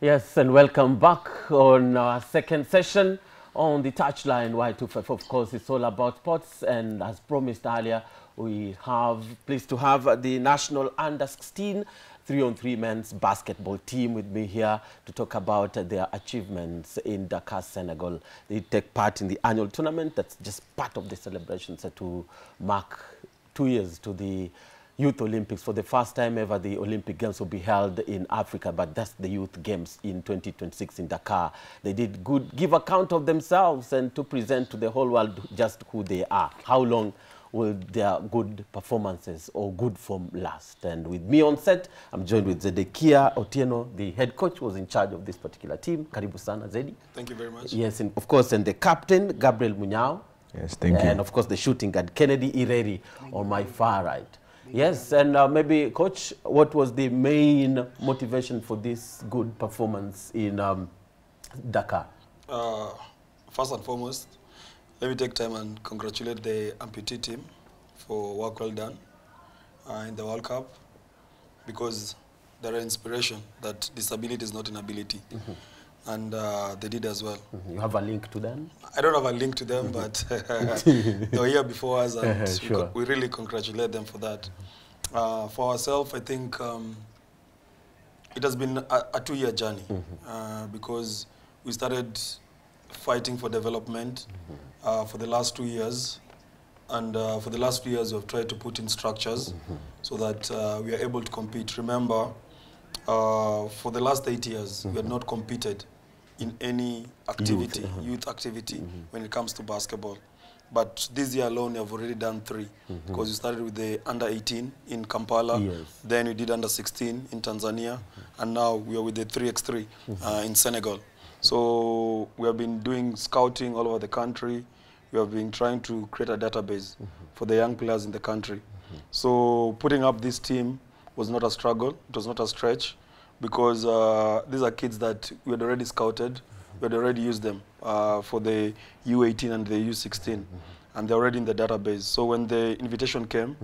Yes, and welcome back on our second session on the Touchline Y25. Of course, it's all about sports, and as promised earlier, we have pleased to have the national under-16 3-on-3 men's basketball team with me here to talk about their achievements in Dakar, Senegal. They take part in the annual tournament that's just part of the celebrations to mark 2 years to the Youth Olympics. For the first time ever, the Olympic Games will be held in Africa, but that's the Youth Games in 2026 in Dakar. They did good, give account of themselves and to present to the whole world just who they are. How long will their good performances or good form last? And with me on set, I'm joined with Zedekia Otieno, the head coach who was in charge of this particular team. Karibu sana, Zedi. Thank you very much. Yes, and of course, and the captain, Gabriel Muniao. Yes, thank you. And of course, the shooting guard, Kennedy Ireri, on my far right. Yes, and maybe, Coach, what was the main motivation for this good performance in Dakar? First and foremost, let me take time and congratulate the amputee team for work well done in the World Cup, because they're an inspiration that disability is not inability. Mm-hmm. And they did as well. Mm-hmm. You have a link to them? I don't have a link to them, but they were here before us, and sure, we really congratulate them for that. For ourselves, I think it has been a two-year journey, mm-hmm, because we started fighting for development, mm-hmm, for the last 2 years. And for the last 2 years, we've tried to put in structures, mm-hmm, so that we are able to compete. Remember, for the last 8 years, mm-hmm, we had not competed in any activity, youth activity, mm-hmm, when it comes to basketball. But this year alone, we have already done 3, mm-hmm, because we started with the under-18 in Kampala, yes, then we did under-16 in Tanzania, mm-hmm, and now we are with the 3x3 mm-hmm, in Senegal. So we have been doing scouting all over the country. We have been trying to create a database, mm-hmm, for the young players in the country. Mm-hmm. So putting up this team was not a struggle, it was not a stretch, because these are kids that we had already scouted, we had already used them for the U18 and the U16, and they're already in the database. So when the invitation came,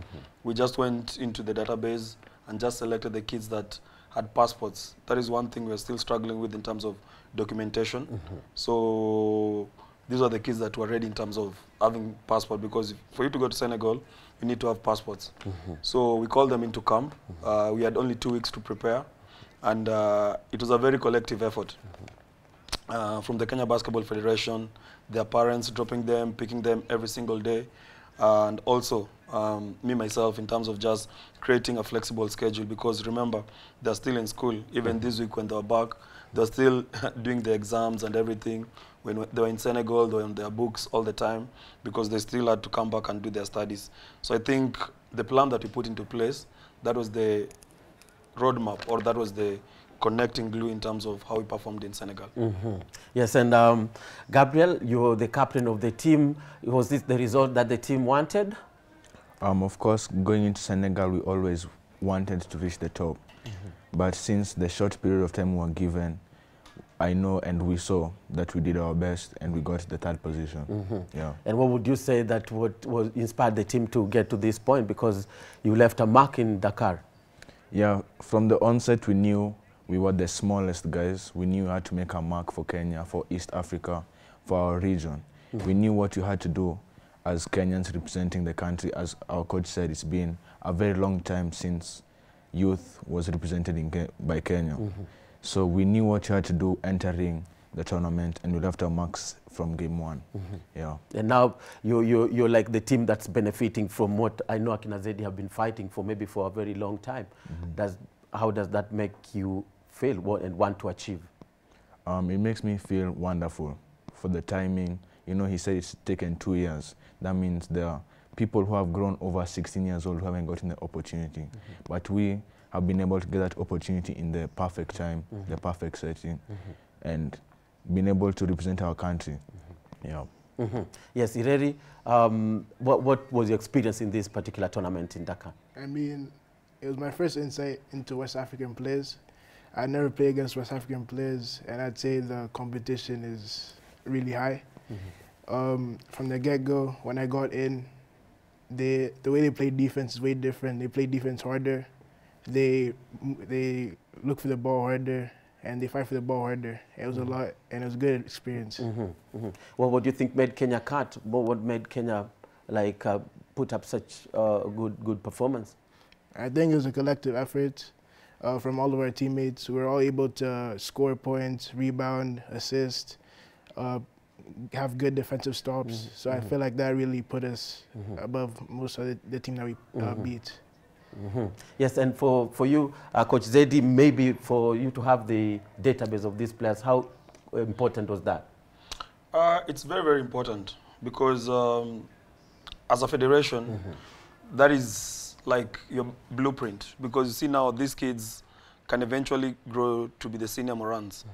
we just went into the database and just selected the kids that had passports. That is one thing we're still struggling with in terms of documentation. Mm-hmm. So these are the kids that were ready in terms of having passport, because for you to go to Senegal, you need to have passports. Mm-hmm. So we called them into camp. Mm-hmm. We had only 2 weeks to prepare, and it was a very collective effort. Mm-hmm. From the Kenya Basketball Federation, their parents dropping them, picking them every single day, and also me, myself, in terms of just creating a flexible schedule, because remember, they're still in school. Even this week when they were back, they're still doing the exams and everything. When they were in Senegal, they were on their books all the time, because they still had to come back and do their studies. So I think the plan that we put into place, that was the roadmap, or that was the connecting glue in terms of how we performed in Senegal. Mm-hmm. Yes, and Gabriel, you were the captain of the team. Was this the result that the team wanted? Of course, going into Senegal, we always wanted to reach the top. Mm-hmm. But since the short period of time we were given, I know and we saw that we did our best and we got the 3rd position. Mm-hmm. Yeah. And what would you say that what inspired the team to get to this point? Because you left a mark in Dakar. Yeah, from the onset we knew we were the smallest guys. We knew how to make a mark for Kenya, for East Africa, for our region. Mm-hmm. We knew what you had to do as Kenyans representing the country. As our coach said, it's been a very long time since youth was represented in by Kenya. Mm-hmm. So we knew what you had to do entering the tournament, and we left our marks from game 1. Mm-hmm. Yeah. And now you're like the team that's benefiting from what I know Akina Zedi have been fighting for maybe for a very long time. Mm-hmm. How does that make you feel and want to achieve? It makes me feel wonderful for the timing. You know, he said it's taken 2 years. That means there are people who have grown over 16 years old who haven't gotten the opportunity. Mm-hmm. But we have been able to get that opportunity in the perfect time, mm-hmm, the perfect setting, mm-hmm, and been able to represent our country. Mm-hmm. Yeah. Mm-hmm. Yes, Ireri, what was your experience in this particular tournament in Dakar? I mean, it was my first insight into West African players. I never played against West African players, and I'd say the competition is really high. Mm-hmm. From the get-go, when I got in, the way they played defense is way different. They played defense harder. They look for the ball right there, and they fight for the ball right there. It was a lot, and it was a good experience. Well, what do you think made Kenya cut? What made Kenya like put up such good performance? I think it was a collective effort from all of our teammates. We were all able to score points, rebound, assist, have good defensive stops. So I feel like that really put us above most of the team that we beat. Yes, and for you, Coach Zedi, maybe for you to have the database of these players, how important was that? It's very, very important because as a federation, that is like your blueprint, because you see now these kids can eventually grow to be the senior Morans,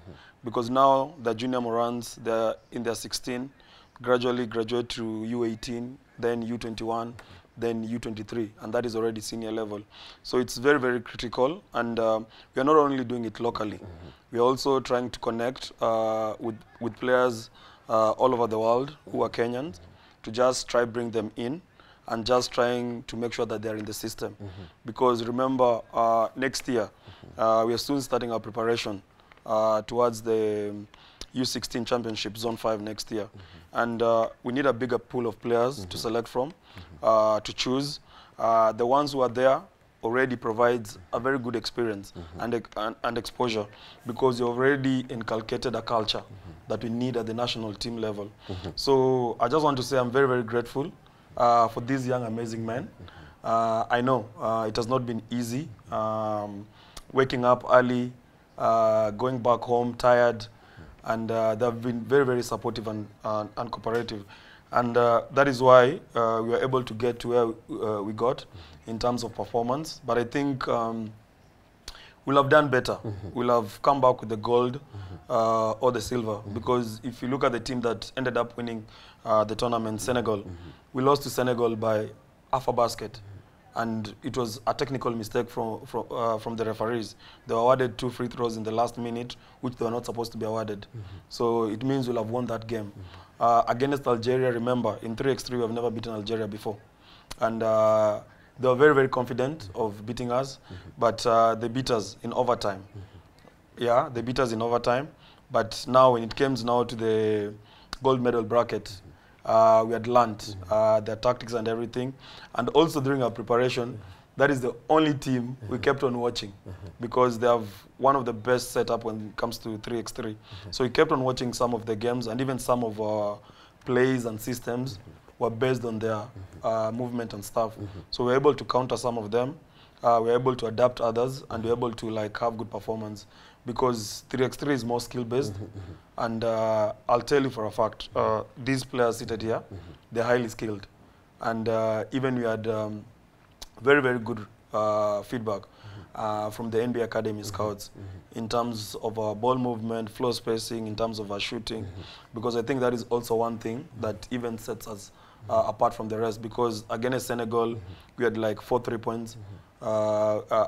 because now the junior Morans, they're in their 16, gradually graduate to U18, then U21, then U23, and that is already senior level. So it's very, very critical, and we are not only doing it locally, we are also trying to connect with players all over the world who are Kenyans, to just try bring them in, and just trying to make sure that they're in the system. Because remember, next year, we are soon starting our preparation towards the U16 Championship Zone 5 next year. And we need a bigger pool of players to select from, to choose. The ones who are there already provides a very good experience and exposure, because you already inculcated a culture that we need at the national team level. So I just want to say I'm very, very grateful for these young, amazing men. I know it has not been easy, waking up early, going back home tired, and they've been very, very supportive and cooperative. And that is why we were able to get to where we got in terms of performance. But I think we'll have done better. We'll have come back with the gold or the silver. Because if you look at the team that ended up winning the tournament, Senegal, we lost to Senegal by half a basket. And it was a technical mistake from the referees. They were awarded 2 free throws in the last minute, which they were not supposed to be awarded. So it means we'll have won that game. Against Algeria, remember, in 3x3, we have never beaten Algeria before. And they were very, very confident of beating us, but they beat us in overtime. Yeah, they beat us in overtime. But now, when it comes now to the gold medal bracket, we had learned their tactics and everything. And also during our preparation, that is the only team we kept on watching, because they have one of the best setup when it comes to 3x3. So we kept on watching some of the games, and even some of our plays and systems were based on their movement and stuff. So we were able to counter some of them, we were able to adapt others, and we were able to like have good performance, because 3x3 is more skill-based. And I'll tell you for a fact, these players seated here, they're highly skilled. And even we had very, very good feedback from the NBA Academy scouts in terms of our ball movement, floor spacing, in terms of our shooting, because I think that is also one thing that even sets us apart from the rest. Because against Senegal, we had like 4 3 points.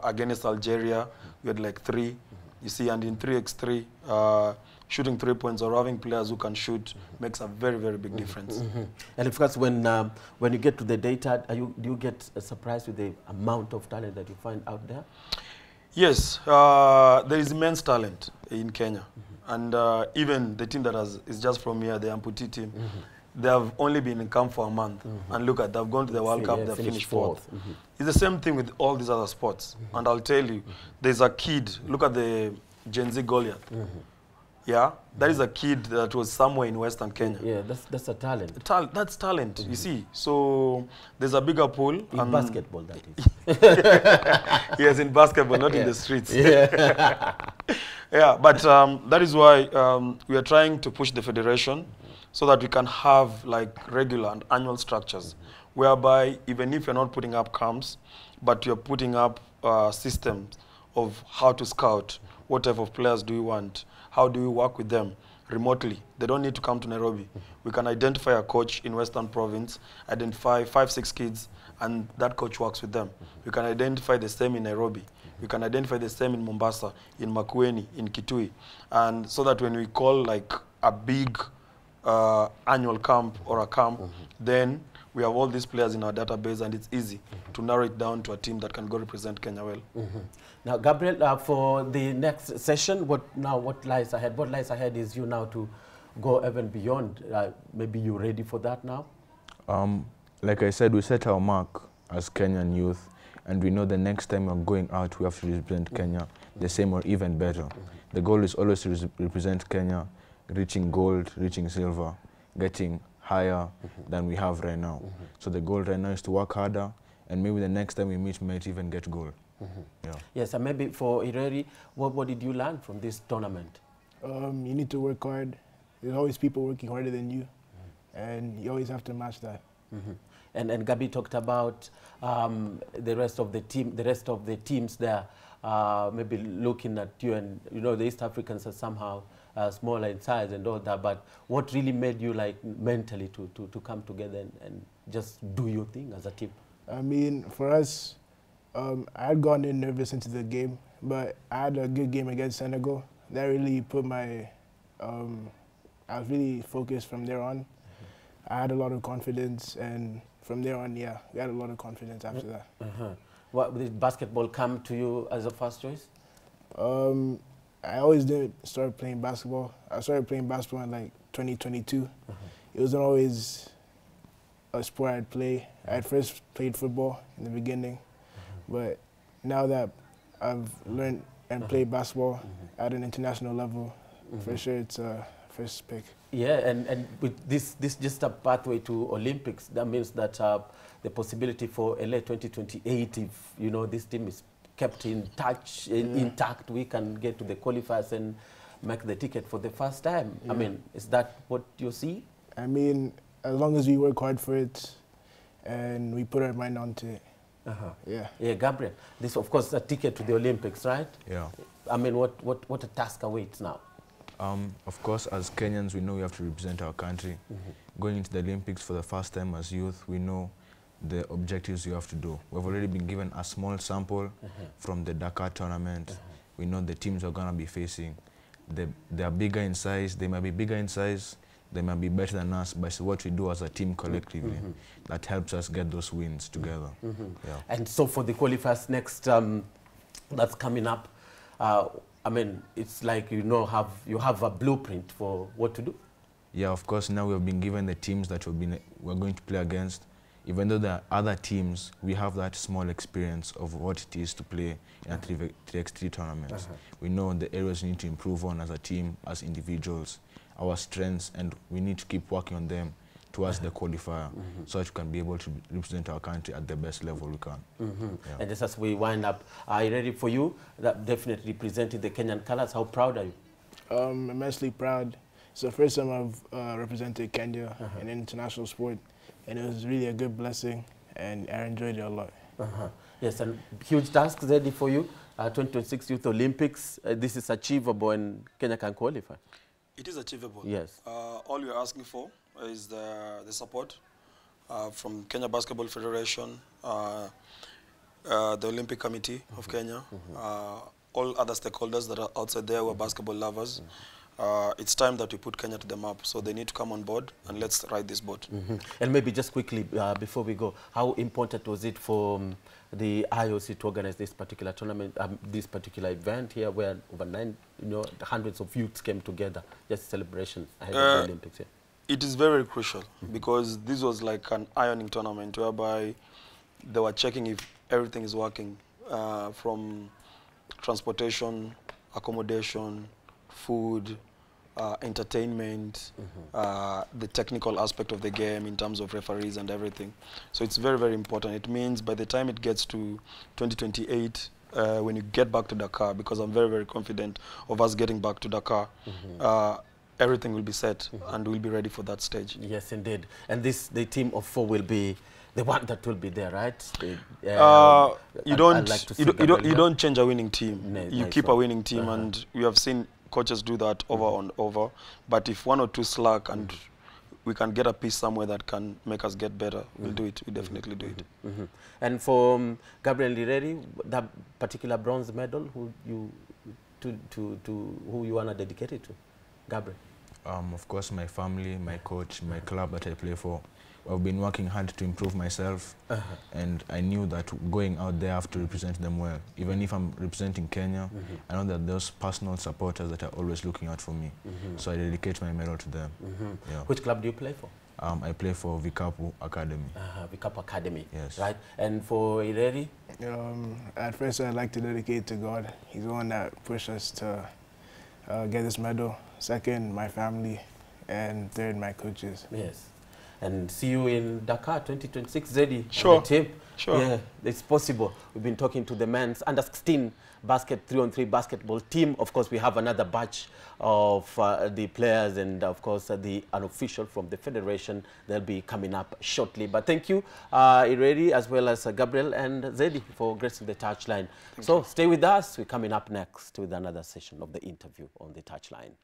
Against Algeria, we had like 3. You see, and in 3x3, shooting 3 points or having players who can shoot makes a very, very big difference. And of course, when you get to the data, do you get surprised with the amount of talent that you find out there? Yes, there is immense talent in Kenya. And even the team that is just from here, the amputee team, they have only been in camp for a month. And look at, they've gone to the World Cup, they've finished fourth. It's the same thing with all these other sports. And I'll tell you, there's a kid, look at the Gen Z Goliath. Yeah, that is a kid that was somewhere in Western Kenya. Yeah, that's a talent. That's talent, you see. So there's a bigger pool. In basketball, that is. Yes, in basketball, not in the streets. Yeah, yeah, but that is why we are trying to push the federation so that we can have like regular and annual structures, whereby even if you're not putting up camps, but you're putting up systems of how to scout, what type of players do you want, how do we work with them remotely? They don't need to come to Nairobi. We can identify a coach in Western Province, identify 5, 6 kids, and that coach works with them. We can identify the same in Nairobi. We can identify the same in Mombasa, in Makueni, in Kitui. And so that when we call like a big annual camp or a camp, then we have all these players in our database, and it's easy to narrow it down to a team that can go represent Kenya well. Now, Gabriel, for the next session, what lies ahead? What lies ahead is you now to go even beyond. Maybe you're ready for that now? Like I said, we set our mark as Kenyan youth, and we know the next time we're going out, we have to represent Kenya the same or even better. The goal is always to represent Kenya, reaching gold, reaching silver, getting higher than we have right now. So the goal right now is to work harder, and maybe the next time we meet, we might even get gold. Yeah. Yes, and maybe for Ireri, what did you learn from this tournament? You need to work hard. There's always people working harder than you, and you always have to match that. And Gabi talked about the rest of the team, the rest of the teams there, maybe looking at you, and you know the East Africans are somehow smaller in size and all that. But what really made you like mentally to come together and just do your thing as a team? I mean, for us, I had gone in nervous into the game, but I had a good game against Senegal. That really put my, I was really focused from there on. I had a lot of confidence, and from there on, yeah, we had a lot of confidence after that. What, did basketball come to you as a first choice? I always didn't start playing basketball. I started playing basketball in like 2022. It wasn't always a sport I'd play. I had first played football in the beginning, but now that I've learned and played basketball at an international level, for sure it's first pick. Yeah, and with this just a pathway to Olympics, that means that the possibility for LA 2028, if you know this team is kept in touch, intact, we can get to the qualifiers and make the ticket for the first time. I mean, is that what you see? I mean, as long as we work hard for it and we put our mind onto it. Yeah. Yeah, Gabriel, this of course a ticket to the Olympics, right? Yeah. I mean, what a task awaits now. Of course, as Kenyans, we know we have to represent our country. Going into the Olympics for the first time as youth, we know the objectives you have to do. We've already been given a small sample from the Dakar tournament. We know the teams are going to be facing. They are bigger in size. They might be bigger in size. They might be better than us, but it's what we do as a team collectively that helps us get those wins together. Yeah. And so for the qualifiers next, that's coming up, I mean, it's like, you know, you have a blueprint for what to do. Yeah, of course, now we've been given the teams that we're going to play against. Even though there are other teams, we have that small experience of what it is to play in a 3x3 tournament. We know the areas we need to improve on as a team, as individuals, our strengths, and we need to keep working on them towards the qualifier, so that we can be able to represent our country at the best level we can. Yeah. And just as we wind up, are you ready for you? That definitely represented the Kenyan colors. How proud are you? I'm immensely proud. It's the first time I've represented Kenya in international sport, and it was really a good blessing, and I enjoyed it a lot. Yes, and huge tasks ready for you. 2026 Youth Olympics, this is achievable, and Kenya can qualify. It is achievable. Yes. All we're asking for is the support from Kenya Basketball Federation, the Olympic Committee of Kenya, all other stakeholders that are outside there who are basketball lovers. It's time that we put Kenya to the map, so they need to come on board, and let's ride this boat. And maybe just quickly, before we go, how important was it for the IOC to organize this particular tournament, this particular event here, where over hundreds of youths came together, just celebration ahead of the Olympics? Yeah. It is very crucial because this was like an ironing tournament whereby they were checking if everything is working, from transportation, accommodation, food, entertainment, the technical aspect of the game in terms of referees and everything. So it's very, very important. It means by the time it gets to 2028, when you get back to Dakar, because I'm very, very confident of us getting back to Dakar, everything will be set and we'll be ready for that stage. Yes, indeed. And the team of 4 will be the one that will be there, right? You don't change a winning team. No, you keep a winning team, and we have seen coaches do that over and over. But if one or two slack and we can get a piece somewhere that can make us get better, we'll do it. We'll definitely do it. And for Gabriel Ireri, that particular bronze medal, who you want to dedicate it to? Gabriel. Of course, my family, my coach, my club that I play for. I've been working hard to improve myself, and I knew that going out there I have to represent them well. Even if I'm representing Kenya, I know that there's personal supporters that are always looking out for me, so I dedicate my medal to them. Yeah. Which club do you play for? I play for Vikapu Academy. Vikapu Academy, yes. Right. And for Ireri? At first, I'd like to dedicate to God. He's the one that pushed us to get this medal. Second, my family. And third, my coaches. Yes. And see you in Dakar 2026, Zedi. Sure. Sure. Yeah, it's possible. We've been talking to the men's under-16 basket 3-on-3 basketball team. Of course, we have another batch of the players and, of course, the unofficial from the federation. They'll be coming up shortly. But thank you, Ireri, as well as Gabriel and Zedi for gracing the touchline. So stay with us. We're coming up next with another session of the interview on the touchline.